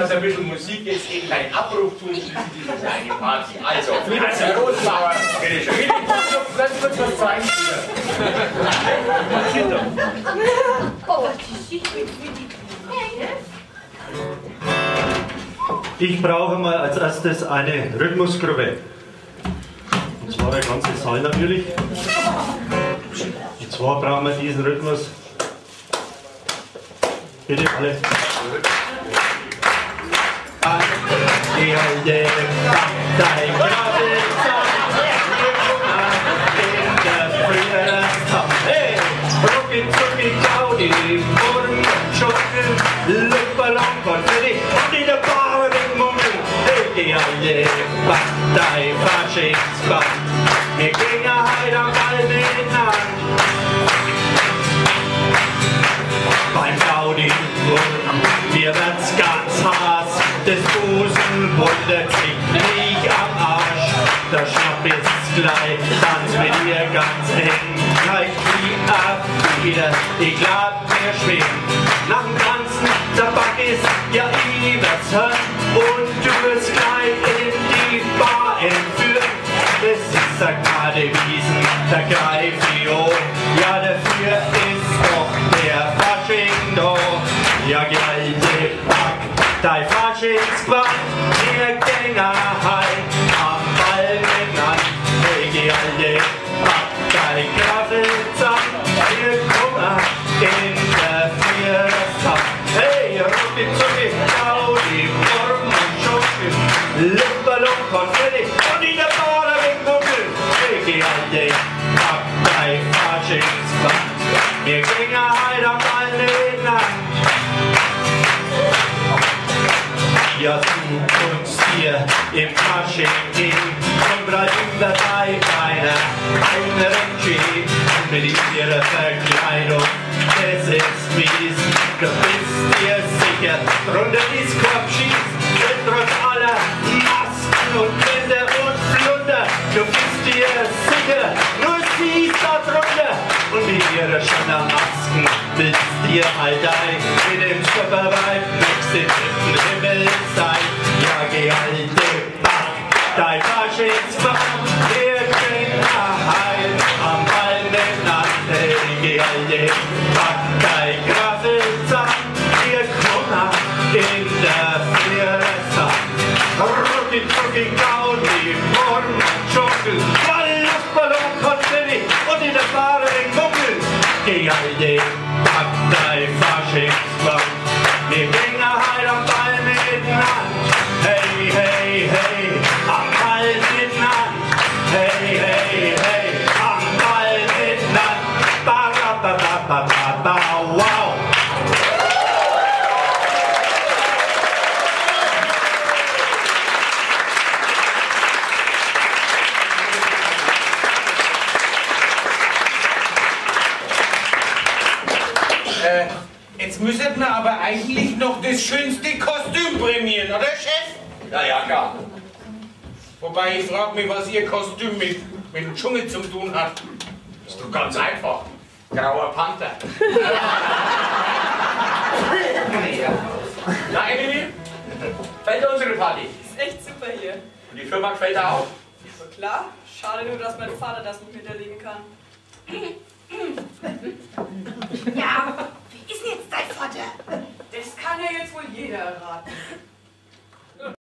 das ein bisschen Musik jetzt gegen deinen Abruf tun, ist diese kleine Party. Also, Herr Rosenbauer, bitte schön. Lass uns was zeigen hier. Ich brauche mal als erstes eine Rhythmusgruppe. Und zwar der ganze Saal natürlich. Und zwar brauchen wir diesen Rhythmus. Bitte alle. Die Hände macht ein Grabezahn, in der Frühjahrszeit. Hey! Rucki, zucki, gaudi, Wurm, Schuckel, Lüpperlang, Konfetti und in der Bahn im Mummel. Hey! Die Hände macht ein Faschingsband, wir gingen halt am Ball miteinander. Beim Gaudi, Wurm, mir wird's ganz heiß. Des Busen wundert sich nicht am Arsch, der Schnapp ist's gleich, tanz mit ihr ganz eng, gleich die Abfeder, die glatt mehr schwingt. Nach dem Tanzen, der Back ist ja übers Hirn und du wirst gleich in die Bar entführt. Es ist der Kadewiesen, der Greifion, ja dafür ist doch der Fasching doch, ja geile Back. Dein Faschingsband, wir Gänger halt am Ball genannt. Hey, die alle ab, dein Grabezahn, wir kommen in der Viertag. Hey, Rucki, Zucki, Gaudi, Wurm und Schucki, Luftballon, Konfetti und in der Bahn mit Dunkel. Hey, die alle ab, dein Faschingsband, wir Gänger halt am Ball genannt. Ja, du uns hier im Fasching und breit über deine Beine ein Rentschi mit ihrer Verkleidung, es ist mies, du bist dir sicher, runter dies Korb schießt, denn trotz aller Masken und Kinder und Flunder, du bist dir sicher, nur sie ist da drunter und mit ihrer schönen Masken bist dir all dein, mit dem Schöpferweib wächst im Himmel sein. Ja, geh alte Back, dein Faschingsband, wir gehen daheim am halben Nacht. Hey, geh alte Back, dein Grabezahn, wir kommen in der Vierersack. Rucki, Zucki, Gaudi, Wurm und Schuckel, voll Luftballon, Konfetti und in der Bahn den Muckel. Geh alte Back, dein Faschingsband, wir gehen daheim am Ball miteinander. Hey, hey, hey, am Ball miteinander. Hey, hey, hey, am Ball miteinander. Ba, ba, ba, ba, ba, ba, wow. Jetzt müssen wir aber eigentlich noch das schönste Kostüm prämieren, oder Chef? Na ja, klar. Wobei ich frage mich, was Ihr Kostüm mit dem Dschungel zu tun hat. Das ist doch ganz einfach. Grauer Panther. Na, Emily? Fällt unsere Party? Ist echt super hier. Und die Firma gefällt da auch? Super klar. Schade nur, dass mein Vater das nicht hinterlegen kann. Ja. Ist jetzt dein Vater? Das kann ja jetzt wohl jeder erraten.